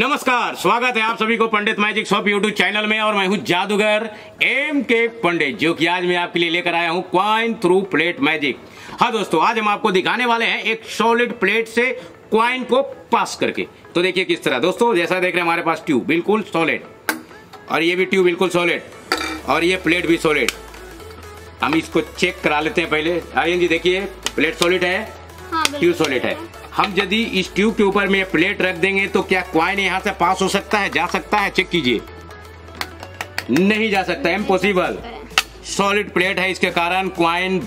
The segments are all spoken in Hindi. नमस्कार, स्वागत है आप सभी को Pandit magic shop YouTube channel में। और मैं हूं जादूगर MK पंडित, जो कि आज मैं आपके लिए लेकर आया हूं कॉइन थ्रू प्लेट मैजिक। हाँ दोस्तों, आज हम आपको दिखाने वाले हैं एक सॉलिड प्लेट से कॉइन को पास करके। तो देखिए किस तरह दोस्तों, जैसा देख रहे हैं हमारे पास ट्यूब बिल्कुल सॉलिड, और ये भी ट्यूब बिल्कुल सॉलिड, और ये प्लेट भी सॉलिड। हम इसको चेक करा लेते हैं पहले। आर्यन जी देखिए, प्लेट सॉलिड है, ट्यूब सॉलिड है। हम यदि इस ट्यूब के ऊपर में प्लेट रख देंगे तो क्या कॉइन यहाँ से पास हो सकता है, जा सकता है? चेक कीजिए, नहीं जा सकता, इम्पॉसिबल। सॉलिड प्लेट है, इसके कारण कॉइन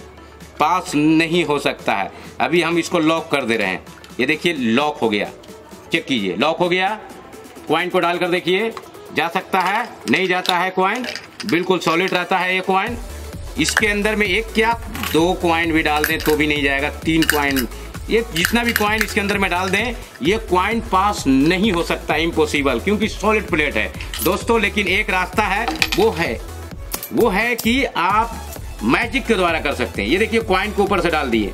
पास नहीं हो सकता है। अभी हम इसको लॉक कर दे रहे हैं, ये देखिए लॉक हो गया। चेक कीजिए, लॉक हो गया। कॉइन को डालकर देखिए, जा सकता है? नहीं जाता है। कॉइन बिल्कुल सॉलिड रहता है। ये कॉइन इसके अंदर में एक क्या दो कॉइन भी डाल दें तो भी नहीं जाएगा, तीन कॉइन, ये जितना भी कॉइन इसके अंदर में डाल दें ये कॉइन पास नहीं हो सकता, इम्पॉसिबल, क्योंकि सॉलिड प्लेट है दोस्तों। लेकिन एक रास्ता है, वो है कि आप मैजिक के द्वारा कर सकते हैं। ये देखिए कॉइन को ऊपर से डाल दिए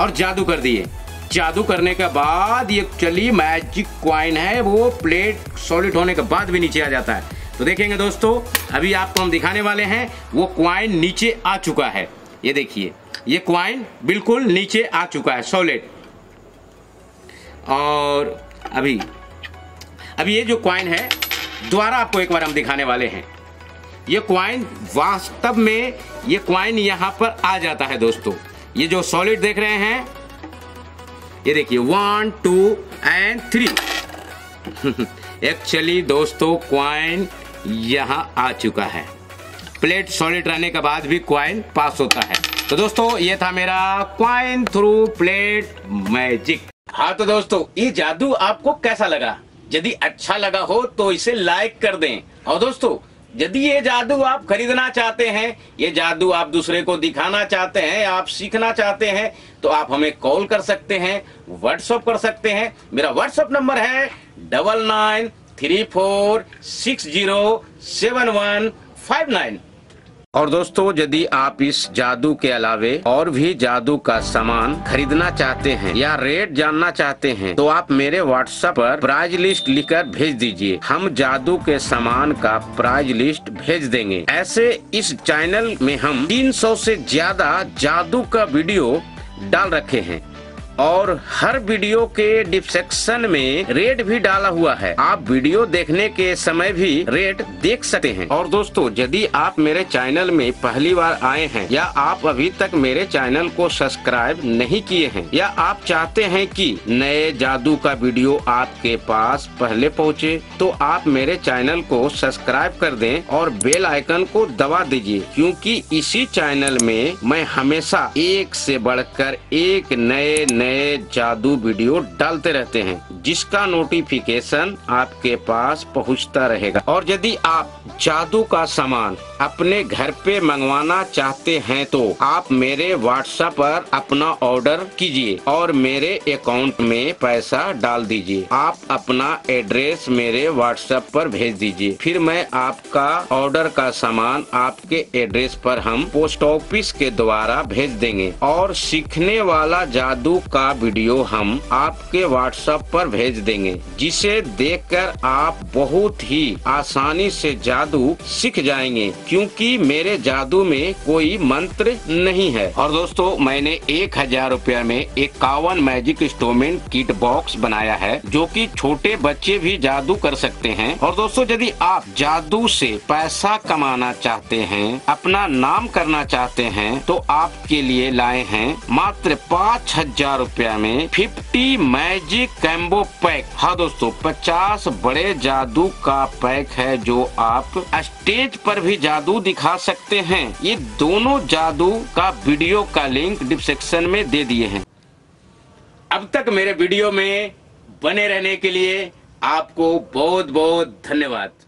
और जादू कर दिए। जादू करने के बाद ये चली मैजिक कॉइन है, वो प्लेट सॉलिड होने के बाद भी नीचे आ जाता है। तो देखेंगे दोस्तों, अभी आपको हम दिखाने वाले हैं। वो कॉइन नीचे आ चुका है, ये देखिए, ये कॉइन बिल्कुल नीचे आ चुका है सॉलिड। और अभी ये जो कॉइन है दोबारा आपको एक बार हम दिखाने वाले हैं। ये कॉइन वास्तव में ये कॉइन यहाँ पर आ जाता है दोस्तों। ये जो सॉलिड देख रहे हैं, ये देखिए 1 2 एंड 3 एक्चुअली दोस्तों कॉइन यहाँ आ चुका है। प्लेट सॉलिड रहने के बाद भी कॉइन पास होता है। तो दोस्तों ये था मेरा कॉइन थ्रू प्लेट मैजिक। हाँ तो दोस्तों, ये जादू आपको कैसा लगा? यदि अच्छा लगा हो तो इसे लाइक कर दें। और दोस्तों यदि ये जादू आप खरीदना चाहते हैं, ये जादू आप दूसरे को दिखाना चाहते हैं, आप सीखना चाहते हैं, तो आप हमें कॉल कर सकते हैं, व्हाट्सएप कर सकते हैं। मेरा व्हाट्सएप नंबर है 9934607159। और दोस्तों यदि आप इस जादू के अलावे और भी जादू का सामान खरीदना चाहते हैं या रेट जानना चाहते हैं, तो आप मेरे व्हाट्सएप पर प्राइज लिस्ट लिखकर भेज दीजिए, हम जादू के सामान का प्राइज लिस्ट भेज देंगे। ऐसे इस चैनल में हम 300 से ज्यादा जादू का वीडियो डाल रखे हैं, और हर वीडियो के डिस्क्रिप्शन में रेट भी डाला हुआ है, आप वीडियो देखने के समय भी रेट देख सकते हैं। और दोस्तों यदि आप मेरे चैनल में पहली बार आए हैं, या आप अभी तक मेरे चैनल को सब्सक्राइब नहीं किए हैं, या आप चाहते हैं कि नए जादू का वीडियो आपके पास पहले पहुंचे, तो आप मेरे चैनल को सब्सक्राइब कर दें और बेल आइकन को दबा दीजिए, क्योंकि इसी चैनल में मैं हमेशा एक से बढ़कर एक नए जादू वीडियो डालते रहते हैं, जिसका नोटिफिकेशन आपके पास पहुंचता रहेगा। और यदि आप जादू का सामान अपने घर पे मंगवाना चाहते हैं, तो आप मेरे व्हाट्सएप पर अपना ऑर्डर कीजिए और मेरे अकाउंट में पैसा डाल दीजिए। आप अपना एड्रेस मेरे व्हाट्सएप पर भेज दीजिए, फिर मैं आपका ऑर्डर का सामान आपके एड्रेस पर हम पोस्ट ऑफिस के द्वारा भेज देंगे। और सीखने वाला जादू का वीडियो हम आपके व्हाट्सएप पर भेज देंगे, जिसे देखकर आप बहुत ही आसानी से जादू सीख जाएंगे, क्योंकि मेरे जादू में कोई मंत्र नहीं है। और दोस्तों मैंने 1000 रुपया में 51 मैजिक इंस्ट्रूमेंट किट बॉक्स बनाया है, जो कि छोटे बच्चे भी जादू कर सकते हैं। और दोस्तों यदि आप जादू से पैसा कमाना चाहते हैं, अपना नाम करना चाहते हैं, तो आपके लिए लाए हैं मात्र 5000 रुपया में 50 मैजिक कैम्बो पैक। हाँ दोस्तों, 50 बड़े जादू का पैक है, जो आप स्टेज पर भी जादू दिखा सकते हैं। ये दोनों जादू का वीडियो का लिंक डिस्क्रिप्शन में दे दिए हैं। अब तक मेरे वीडियो में बने रहने के लिए आपको बहुत बहुत धन्यवाद।